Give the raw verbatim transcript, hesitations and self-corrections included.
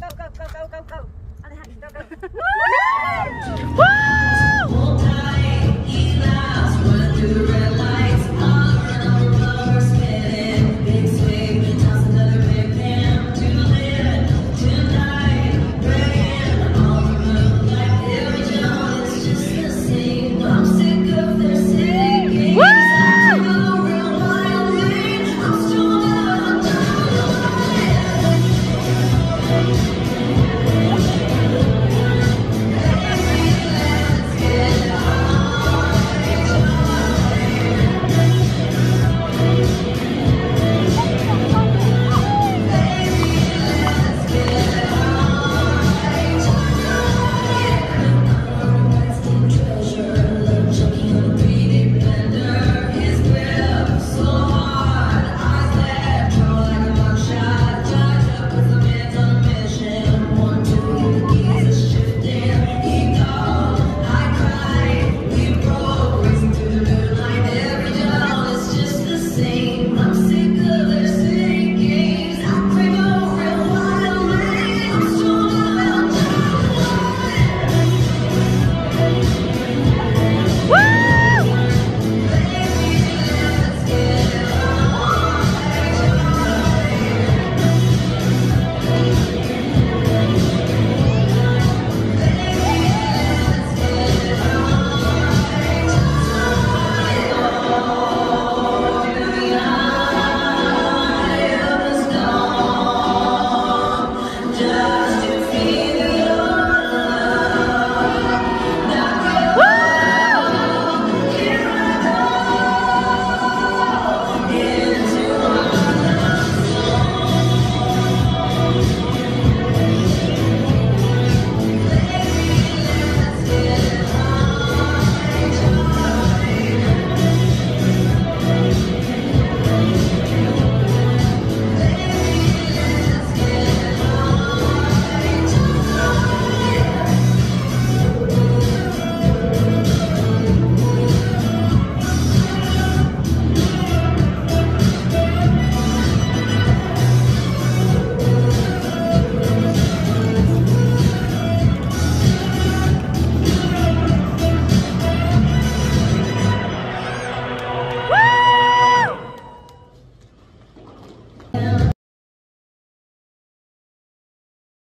go, go, go, go, go, go. Other hand, go, go. Woo! Woo!